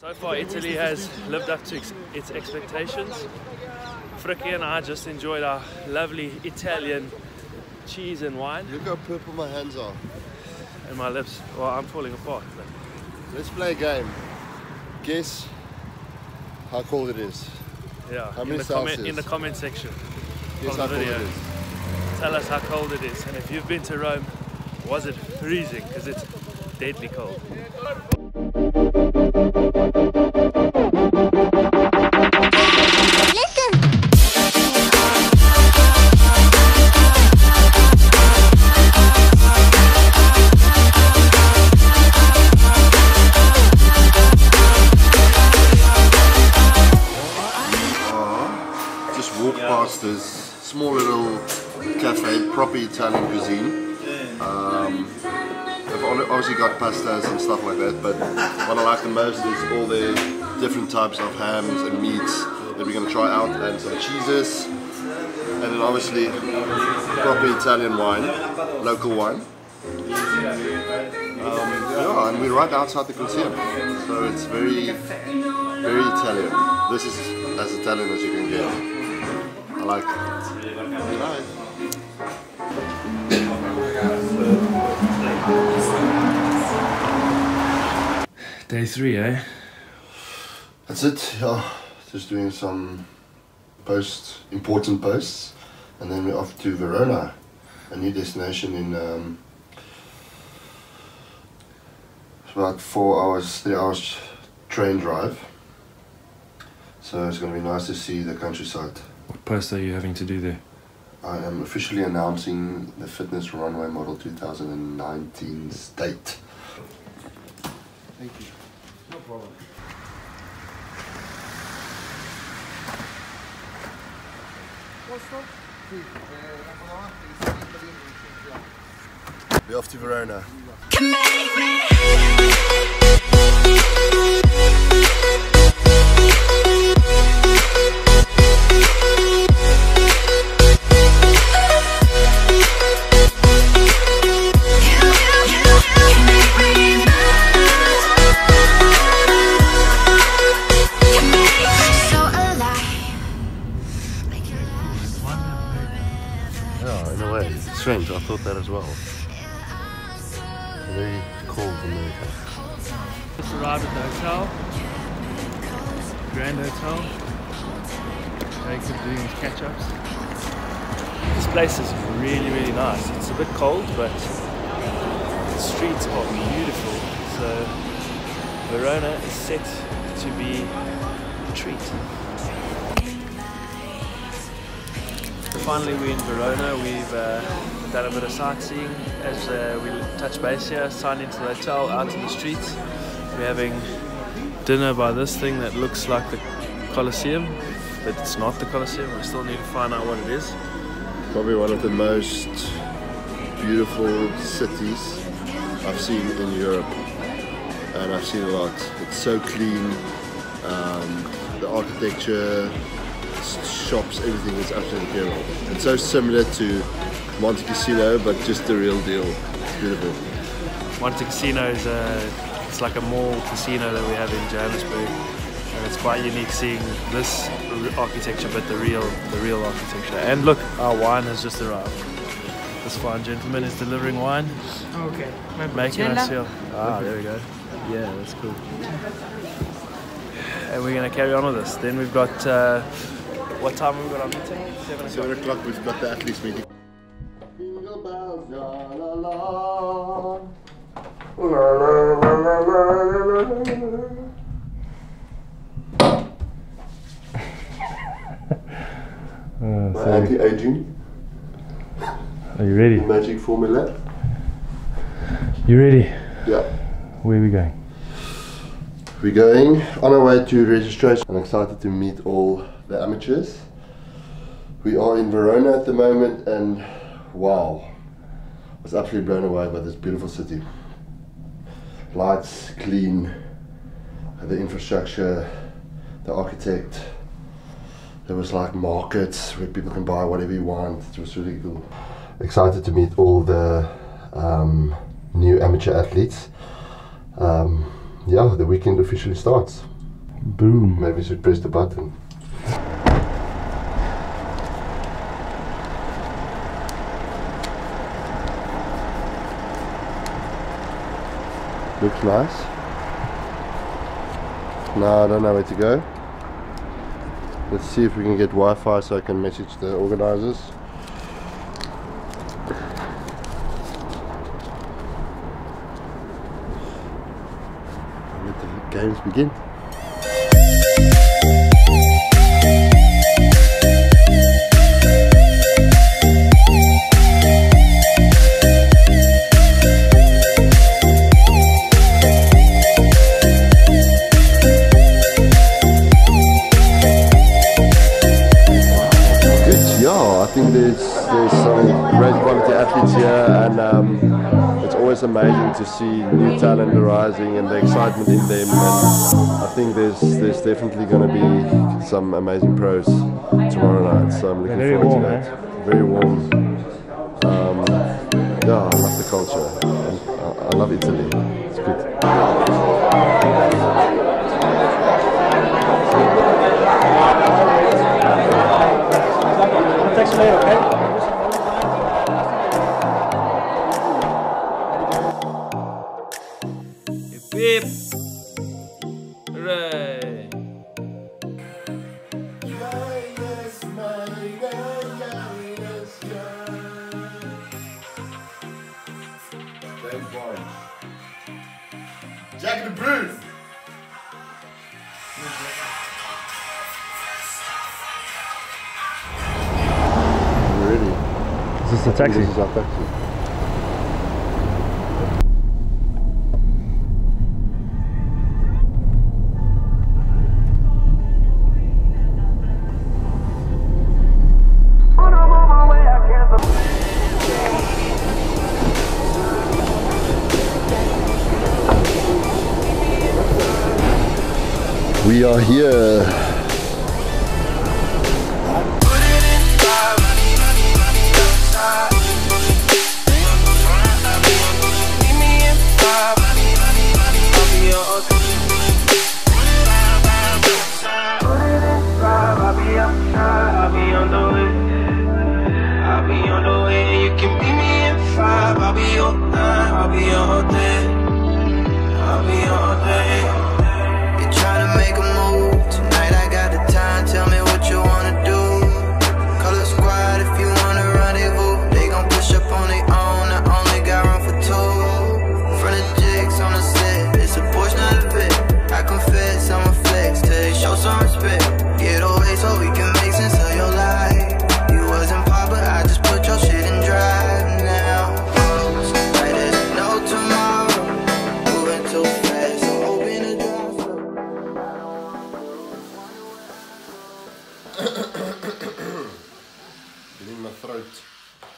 So far, Italy has lived up to its expectations. Frikkie and I just enjoyed our lovely Italian cheese and wine. Look how purple my hands are. And my lips. Well, I'm falling apart. But. Let's play a game. Guess how cold it is. Yeah, how many Celsius? In the comment section. Guess how cold it is. Tell us how cold it is. And if you've been to Rome, was it freezing? Because it's deadly cold. This small little cafe, proper Italian cuisine. I've obviously got pastas and stuff like that, but what I like the most is all the different types of hams and meats that we're going to try out, and some cheeses, and then obviously proper Italian wine, local wine. Yeah, and we're right outside the Colosseum, so it's very, very Italian. This is as Italian as you can get. I like it. Day three, eh? That's it, yeah. Just doing some posts, important posts, and then we're off to Verona, a new destination in about 3 hours train drive. So it's going to be nice to see the countryside. What post are you having to do there? I am officially announcing the Fitness Runway Model 2019 date. Thank you. No problem. We're off to Verona. Strange, I thought that as well. Very cold America. Just arrived at the hotel, Grand Hotel. Jacob doing his catch ups. This place is really, really nice. It's a bit cold, but the streets are beautiful. So, Verona is set to be a treat. Finally, we're in Verona. We've done a bit of sightseeing as we touch base here, signed into the hotel, out in the streets. We're having dinner by this thing that looks like the Colosseum, but it's not the Colosseum. We still need to find out what it is. Probably one of the most beautiful cities I've seen in Europe, and I've seen a lot. It's so clean, the architecture, shops, everything is absolutely incredible. It's so similar to Monte Casino, but just the real deal. It's beautiful. Monte Casino is it's like a mall casino that we have in Johannesburg, and it's quite unique seeing this architecture, but the real architecture. And look, our wine has just arrived. This fine gentleman is delivering wine. Okay. Making us feel. Ah, there we go. Yeah, that's cool. And we're gonna carry on with this. Then we've got. What time have we got our meeting? 7 o'clock. 7 o'clock, we've got the athletes meeting. Anti-aging. Are you ready? Magic formula. You ready? Yeah. Where are we going? We're going on our way to registration. I'm excited to meet all the amateurs. We are in Verona at the moment, and wow, I was absolutely blown away by this beautiful city. Lights, clean, the infrastructure, the architect. There was like markets where people can buy whatever you want. It was really cool. Excited to meet all the new amateur athletes. yeah, the weekend officially starts. Boom. Maybe you should press the button. Looks nice. No, I don't know where to go. Let's see if we can get Wi-Fi so I can message the organizers. Let the games begin. There's some great quality athletes here, and it's always amazing to see new talent arising and the excitement in them, and I think there's definitely going to be some amazing pros tomorrow night, so I'm looking forward to that. Very warm. Yeah, I love the culture. I love Italy. It's good. Thanks later, okay? Jack de Bruyn! This is the taxi. This is our taxi. We are here.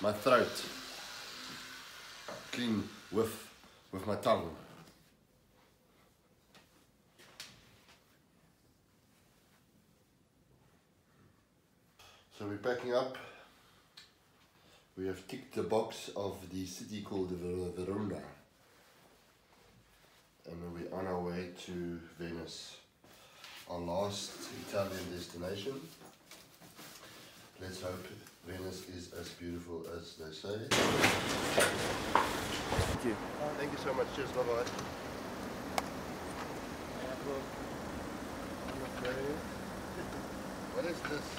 My throat clean with my tongue. So we're packing up. We have ticked the box of the city called Verona, and we're on our way to Venice, our last Italian destination. Let's hope Venice is as beautiful as they say. Thank you. Thank you so much. Cheers. Bye bye. What is this?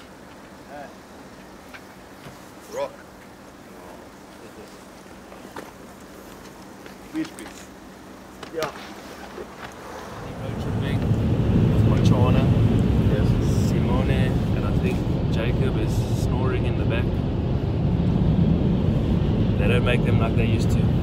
Rock. Beach. Yeah. With my Joana. Yes. Simone, and I think Jacob is snoring in the back. They don't make them like they used to.